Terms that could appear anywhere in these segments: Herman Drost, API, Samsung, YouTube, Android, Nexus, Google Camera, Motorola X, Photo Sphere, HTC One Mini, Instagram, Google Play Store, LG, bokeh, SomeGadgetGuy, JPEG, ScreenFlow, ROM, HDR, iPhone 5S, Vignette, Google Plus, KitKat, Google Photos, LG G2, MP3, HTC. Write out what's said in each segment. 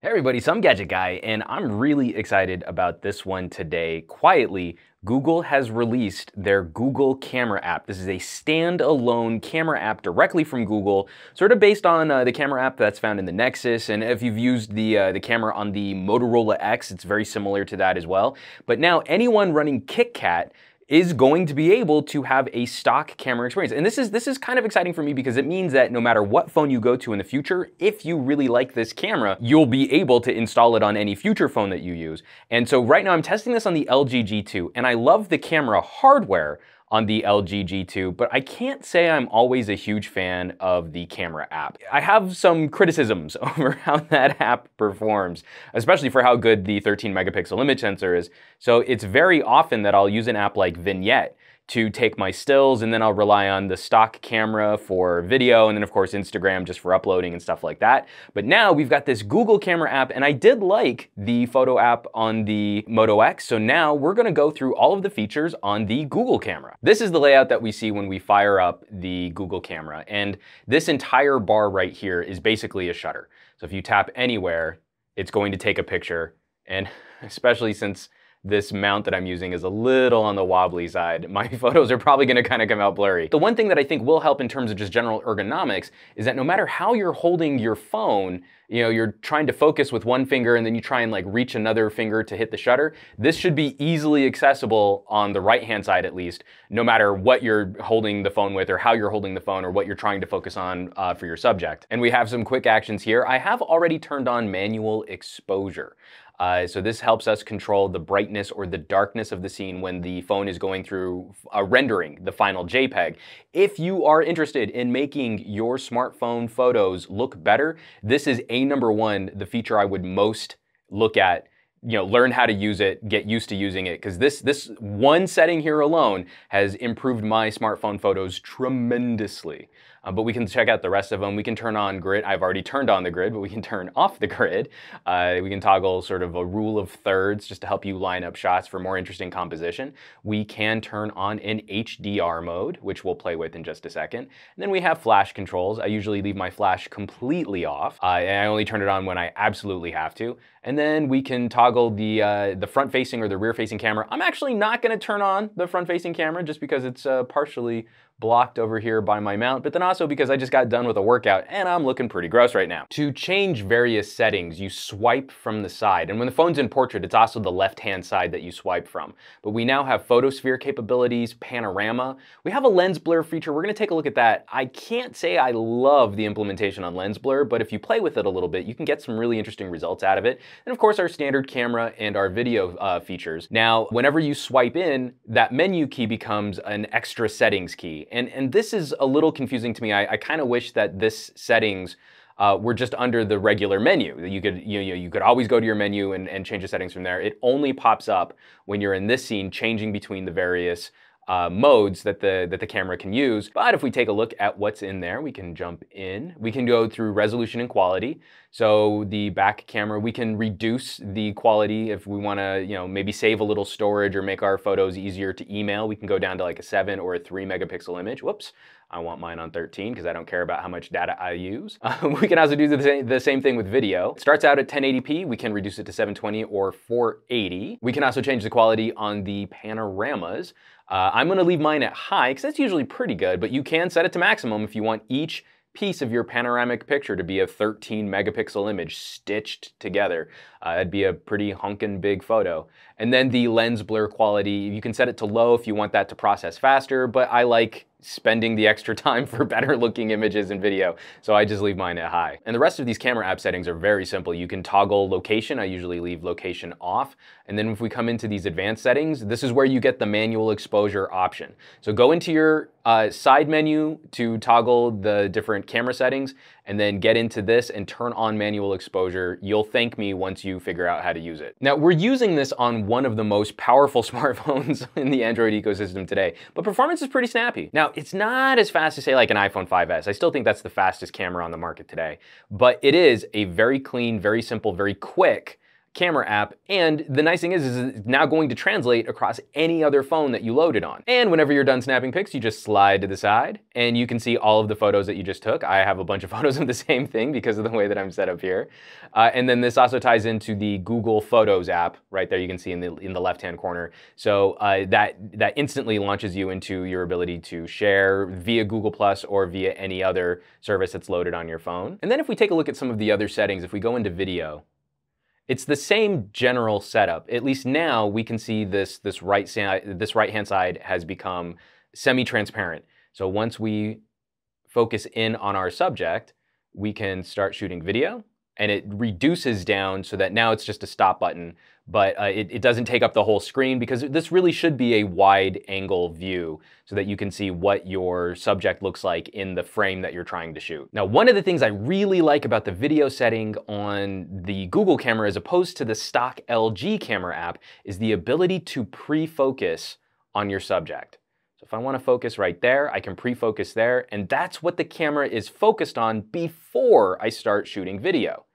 Hey everybody, SomeGadgetGuy, and I'm really excited about this one today. Quietly, Google has released their Google Camera app. This is a standalone camera app directly from Google, sort of based on the camera app that's found in the Nexus. And if you've used the camera on the Motorola X, it's very similar to that as well. But now anyone running KitKat is going to be able to have a stock camera experience. And this is kind of exciting for me because it means that no matter what phone you go to in the future, if you really like this camera, you'll be able to install it on any future phone that you use. And so right now I'm testing this on the LG G2, and I love the camera hardware on the LG G2, but I can't say I'm always a huge fan of the camera app. I have some criticisms over how that app performs, especially for how good the 13 megapixel image sensor is. So it's very often that I'll use an app like Vignette to take my stills, and then I'll rely on the stock camera for video, and then of course Instagram just for uploading and stuff like that. But now we've got this Google Camera app, and I did like the photo app on the Moto X, so now we're gonna go through all of the features on the Google Camera. This is the layout that we see when we fire up the Google Camera, and this entire bar right here is basically a shutter. So if you tap anywhere, it's going to take a picture, and especially since this mount that I'm using is a little on the wobbly side, my photos are probably gonna kind of come out blurry. The one thing that I think will help in terms of just general ergonomics is that no matter how you're holding your phone, you know, you're trying to focus with one finger and then you try and like reach another finger to hit the shutter, this should be easily accessible on the right-hand side at least, no matter what you're holding the phone with or how you're holding the phone or what you're trying to focus on for your subject. And we have some quick actions here. I have already turned on manual exposure. So this helps us control the brightness or the darkness of the scene when the phone is going through rendering the final JPEG. If you are interested in making your smartphone photos look better, this is #1, the feature I would most look at. You know, learn how to use it, get used to using it, because this one setting here alone has improved my smartphone photos tremendously. But we can check out the rest of them. We can turn on grid. I've already turned on the grid, but we can turn off the grid. We can toggle sort of a rule of thirds just to help you line up shots for more interesting composition. We can turn on an HDR mode, which we'll play with in just a second. And then we have flash controls. I usually leave my flash completely off, and I only turn it on when I absolutely have to. And then we can toggle the front-facing or the rear-facing camera. I'm actually not gonna turn on the front-facing camera just because it's partially blocked over here by my mount, but then also because I just got done with a workout and I'm looking pretty gross right now. To change various settings, you swipe from the side, and when the phone's in portrait, it's also the left-hand side that you swipe from. But we now have photosphere capabilities, panorama. We have a lens blur feature. We're gonna take a look at that. I can't say I love the implementation on lens blur, but if you play with it a little bit, you can get some really interesting results out of it. And of course, our standard camera and our video features. Now, whenever you swipe in, that menu key becomes an extra settings key. And this is a little confusing to me. I kind of wish that this settings were just under the regular menu. You could always go to your menu and change the settings from there. It only pops up when you're in this scene, changing between the various modes that the camera can use. But if we take a look at what's in there, we can jump in. We can go through resolution and quality. So the back camera, we can reduce the quality if we wanna, you know, maybe save a little storage or make our photos easier to email. We can go down to like a 7 or a 3 megapixel image. Whoops, I want mine on 13 because I don't care about how much data I use. We can also do the same thing with video. It starts out at 1080p, we can reduce it to 720 or 480. We can also change the quality on the panoramas. I'm gonna leave mine at high because that's usually pretty good, but you can set it to maximum if you want each piece of your panoramic picture to be a 13 megapixel image stitched together. That'd be a pretty honkin' big photo. And then the lens blur quality, you can set it to low if you want that to process faster, but I like spending the extra time for better looking images and video, so I just leave mine at high. And the rest of these camera app settings are very simple. You can toggle location. I usually leave location off. And then if we come into these advanced settings, this is where you get the manual exposure option. So go into your side menu to toggle the different camera settings, and then get into this and turn on manual exposure. You'll thank me once you figure out how to use it. Now, we're using this on one of the most powerful smartphones in the Android ecosystem today, but performance is pretty snappy. Now, it's not as fast as, say, like an iPhone 5S. I still think that's the fastest camera on the market today, but it is a very clean, very simple, very quick camera app. And the nice thing is it's now going to translate across any other phone that you load it on. And whenever you're done snapping pics, you just slide to the side and you can see all of the photos that you just took. I have a bunch of photos of the same thing because of the way that I'm set up here. And then this also ties into the Google Photos app right there. You can see in the left-hand corner. So that instantly launches you into your ability to share via Google Plus or via any other service that's loaded on your phone. And then if we take a look at some of the other settings, if we go into video, it's the same general setup. At least now we can see this right-hand side has become semi-transparent. So once we focus in on our subject, we can start shooting video and it reduces down so that now it's just a stop button, but it doesn't take up the whole screen because this really should be a wide angle view so that you can see what your subject looks like in the frame that you're trying to shoot. Now, one of the things I really like about the video setting on the Google camera as opposed to the stock LG camera app is the ability to pre-focus on your subject. So if I want to focus right there, I can pre-focus there, and that's what the camera is focused on before I start shooting video.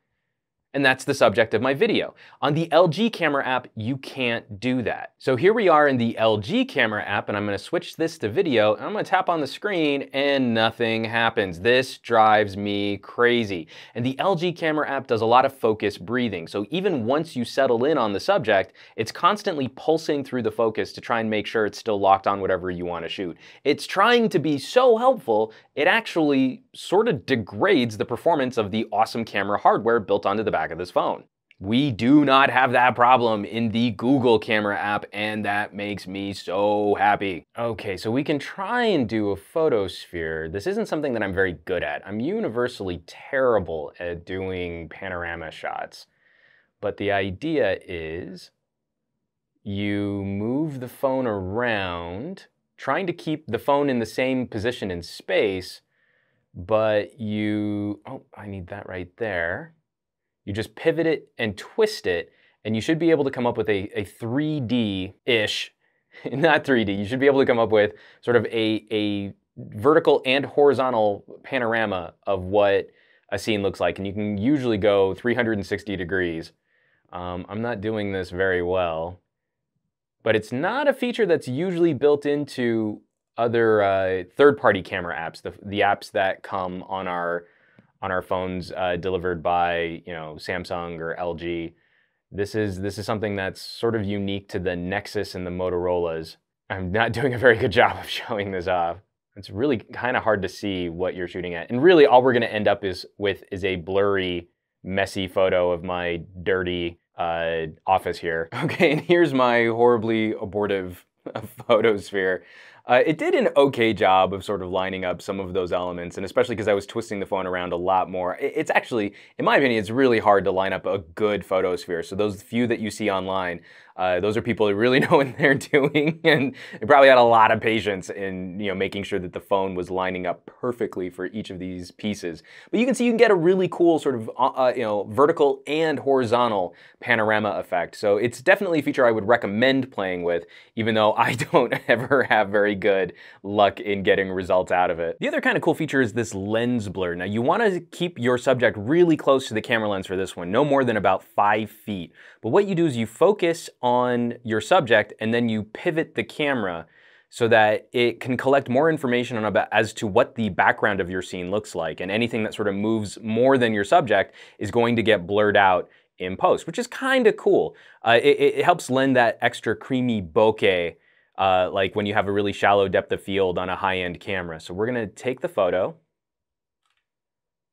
And that's the subject of my video. On the LG camera app, you can't do that. So here we are in the LG camera app, and I'm gonna switch this to video, and I'm gonna tap on the screen, and nothing happens. This drives me crazy. And the LG camera app does a lot of focus breathing. So even once you settle in on the subject, it's constantly pulsing through the focus to try and make sure it's still locked on whatever you wanna shoot. It's trying to be so helpful, it actually sort of degrades the performance of the awesome camera hardware built onto the back of this phone. We do not have that problem in the Google camera app, and that makes me so happy. Okay, so we can try and do a photosphere. This isn't something that I'm very good at. I'm universally terrible at doing panorama shots, but the idea is you move the phone around, trying to keep the phone in the same position in space, but you, oh, I need that right there. You just pivot it and twist it, and you should be able to come up with a 3D-ish, not 3D, you should be able to come up with sort of a vertical and horizontal panorama of what a scene looks like. And you can usually go 360 degrees. I'm not doing this very well, but it's not a feature that's usually built into other third-party camera apps, the apps that come on our phones delivered by, you know, Samsung or LG. This is something that's sort of unique to the Nexus and the Motorola's. I'm not doing a very good job of showing this off. It's really kind of hard to see what you're shooting at. And really all we're gonna end up with is a blurry, messy photo of my dirty office here. Okay, and here's my horribly abortive photosphere. It did an okay job of sort of lining up some of those elements, and especially because I was twisting the phone around a lot more. It's actually, in my opinion, it's really hard to line up a good photosphere. So those few that you see online, those are people who really know what they're doing, and they probably had a lot of patience in, you know, making sure that the phone was lining up perfectly for each of these pieces. But you can see you can get a really cool sort of vertical and horizontal panorama effect. So it's definitely a feature I would recommend playing with, even though I don't ever have very good luck in getting results out of it. The other kind of cool feature is this lens blur. Now you want to keep your subject really close to the camera lens for this one, no more than about 5 feet. But what you do is you focus on your subject and then you pivot the camera so that it can collect more information on about as to what the background of your scene looks like, and anything that sort of moves more than your subject is going to get blurred out in post, which is kind of cool. It helps lend that extra creamy bokeh like when you have a really shallow depth of field on a high-end camera. So we're gonna take the photo,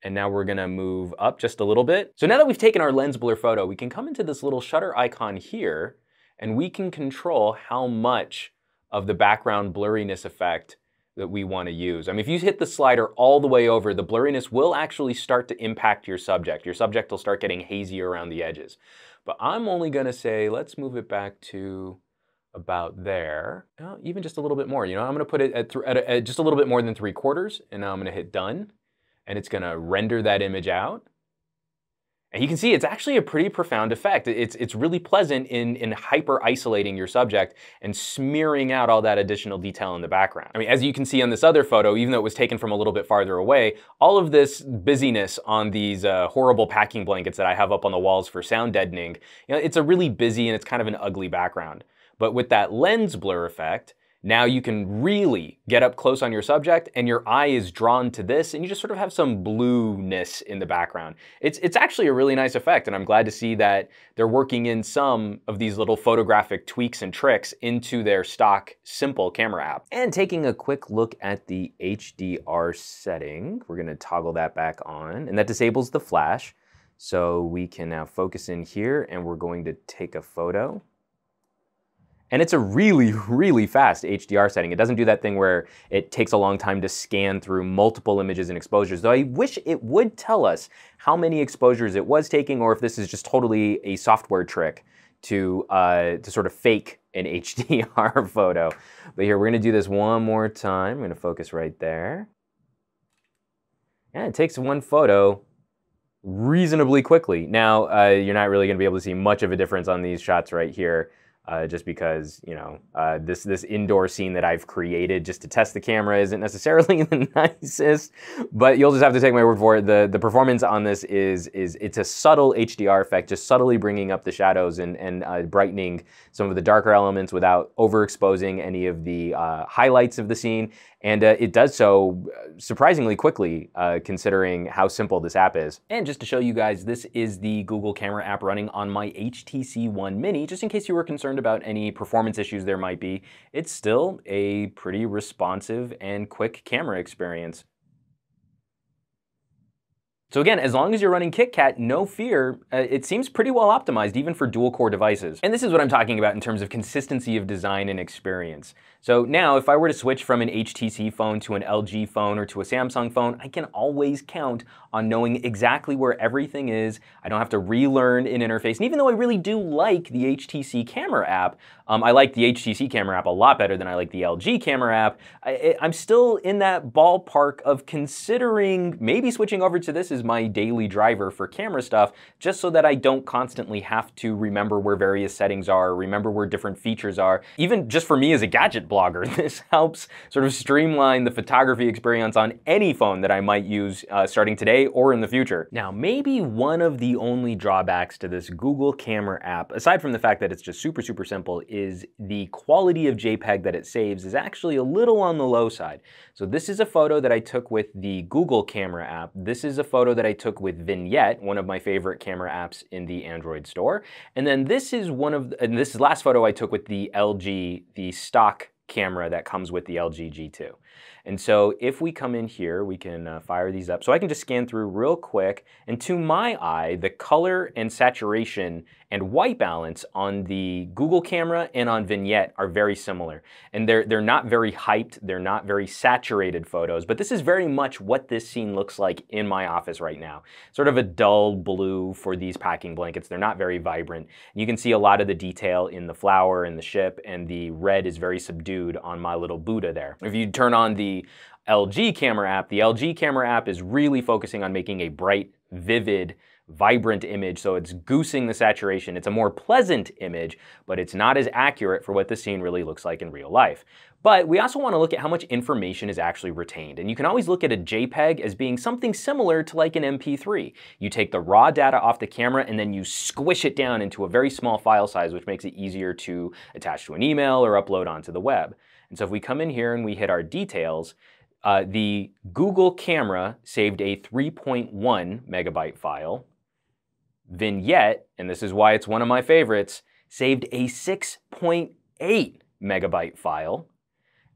and now we're gonna move up just a little bit. So now that we've taken our lens blur photo, we can come into this little shutter icon here, and we can control how much of the background blurriness effect that we wanna use. I mean, if you hit the slider all the way over, the blurriness will actually start to impact your subject. Your subject will start getting hazy around the edges. But I'm only gonna say, let's move it back to about there, oh, even just a little bit more. You know, I'm gonna put it at just a little bit more than 3/4, and now I'm gonna hit done, and it's gonna render that image out. And you can see it's actually a pretty profound effect. It's really pleasant in hyper-isolating your subject and smearing out all that additional detail in the background. I mean, as you can see on this other photo, even though it was taken from a little bit farther away, all of this busyness on these horrible packing blankets that I have up on the walls for sound deadening, you know, it's a really busy and it's kind of an ugly background. But with that lens blur effect, now you can really get up close on your subject and your eye is drawn to this and you just sort of have some blueness in the background. It's actually a really nice effect, and I'm glad to see that they're working in some of these little photographic tweaks and tricks into their stock simple camera app. And taking a quick look at the HDR setting, we're gonna toggle that back on, and that disables the flash. So we can now focus in here and we're going to take a photo. And it's a really, really fast HDR setting. It doesn't do that thing where it takes a long time to scan through multiple images and exposures, though I wish it would tell us how many exposures it was taking, or if this is just totally a software trick to sort of fake an HDR photo. But here, we're gonna do this one more time. I'm gonna focus right there. And it takes one photo reasonably quickly. Now, you're not really gonna be able to see much of a difference on these shots right here. Just because, you know, this indoor scene that I've created just to test the camera isn't necessarily the nicest, but you'll just have to take my word for it. The performance on this it's a subtle HDR effect, just subtly bringing up the shadows and brightening some of the darker elements without overexposing any of the highlights of the scene. And it does so surprisingly quickly, considering how simple this app is. And just to show you guys, this is the Google Camera app running on my HTC One Mini, just in case you were concerned about any performance issues there might be. It's still a pretty responsive and quick camera experience. So again, as long as you're running KitKat, no fear, it seems pretty well optimized even for dual core devices. And this is what I'm talking about in terms of consistency of design and experience. So now if I were to switch from an HTC phone to an LG phone or to a Samsung phone, I can always count on knowing exactly where everything is. I don't have to relearn an interface. And even though I really do like the HTC camera app, I like the HTC camera app a lot better than I like the LG camera app. I'm still in that ballpark of considering maybe switching over to this as my daily driver for camera stuff, just so that I don't constantly have to remember where various settings are, remember where different features are. Even just for me as a gadget blogger, this helps sort of streamline the photography experience on any phone that I might use starting today or in the future. Now, maybe one of the only drawbacks to this Google Camera app, aside from the fact that it's just super, super simple, is the quality of JPEG that it saves is actually a little on the low side. So this is a photo that I took with the Google Camera app. This is a photo that I took with Vignette, one of my favorite camera apps in the Android store. And then this is this last photo I took with the LG, the stock camera that comes with the LG G2. And so if we come in here, we can fire these up. So I can just scan through real quick, and to my eye, the color and saturation and white balance on the Google Camera and on Vignette are very similar. And they're not very hyped, they're not very saturated photos, but this is very much what this scene looks like in my office right now. Sort of a dull blue for these packing blankets. They're not very vibrant. You can see a lot of the detail in the flower and the ship, and the red is very subdued on my little Buddha there. If you turn on the LG camera app, the LG camera app is really focusing on making a bright, vivid, vibrant image, so it's goosing the saturation. It's a more pleasant image, but it's not as accurate for what the scene really looks like in real life. But we also want to look at how much information is actually retained. And you can always look at a JPEG as being something similar to like an MP3. You take the raw data off the camera and then you squish it down into a very small file size, which makes it easier to attach to an email or upload onto the web. And so if we come in here and we hit our details, the Google Camera saved a 3.1 megabyte file. Vignette, and this is why it's one of my favorites, saved a 6.8 megabyte file.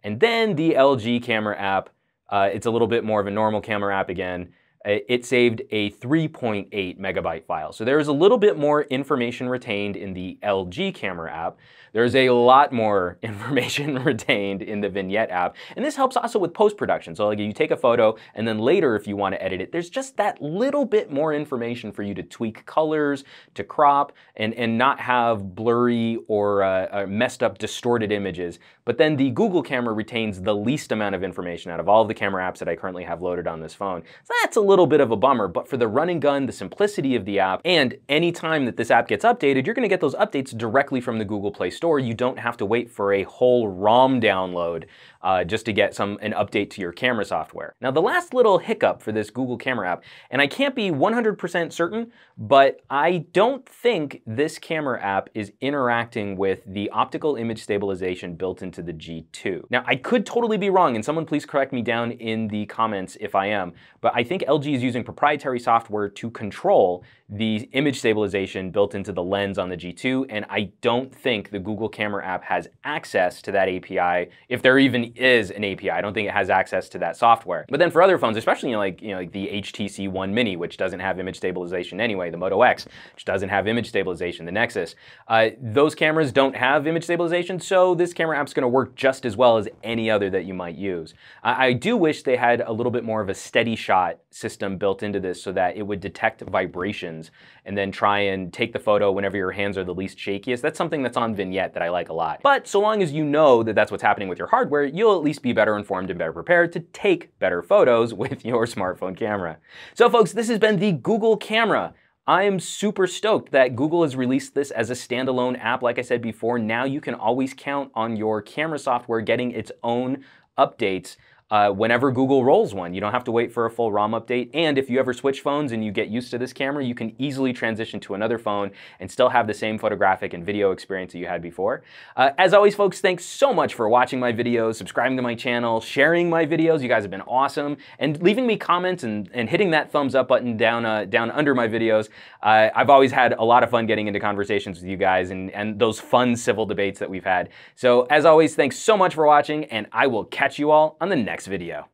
And then the LG camera app, it's a little bit more of a normal camera app again, it saved a 3.8 megabyte file. So there is a little bit more information retained in the LG camera app. There's a lot more information retained in the Vignette app. And this helps also with post-production. So like you take a photo and then later if you want to edit it, there's just that little bit more information for you to tweak colors, to crop, and not have blurry or messed up distorted images. But then the Google camera retains the least amount of information out of all of the camera apps that I currently have loaded on this phone. So that's a little little bit of a bummer, but for the run and gun, the simplicity of the app, and any time that this app gets updated, you're gonna get those updates directly from the Google Play Store. You don't have to wait for a whole ROM download just to get an update to your camera software. Now, the last little hiccup for this Google Camera app, and I can't be 100% certain, but I don't think this camera app is interacting with the optical image stabilization built into the G2. Now, I could totally be wrong, and someone please correct me down in the comments if I am, but I think LG is using proprietary software to control the image stabilization built into the lens on the G2, and I don't think the Google Camera app has access to that API, if there even is an API. I don't think it has access to that software. But then for other phones, especially like the HTC One Mini, which doesn't have image stabilization anyway, the Moto X, which doesn't have image stabilization, the Nexus, those cameras don't have image stabilization, so this camera app's gonna work just as well as any other that you might use. I do wish they had a little bit more of a steady shot system built into this so that it would detect vibrations and then try and take the photo whenever your hands are the least shakiest. That's something that's on Vignette that I like a lot. But so long as you know that that's what's happening with your hardware, you'll at least be better informed and better prepared to take better photos with your smartphone camera. So folks, this has been the Google Camera. I am super stoked that Google has released this as a standalone app. Like I said before, now you can always count on your camera software getting its own updates whenever Google rolls one. You don't have to wait for a full ROM update, and if you ever switch phones and you get used to this camera, you can easily transition to another phone and still have the same photographic and video experience that you had before. As always, folks, thanks so much for watching my videos, subscribing to my channel, sharing my videos. You guys have been awesome, and leaving me comments and hitting that thumbs up button down under my videos. I've always had a lot of fun getting into conversations with you guys and those fun civil debates that we've had. So as always, thanks so much for watching, and I will catch you all on the next video.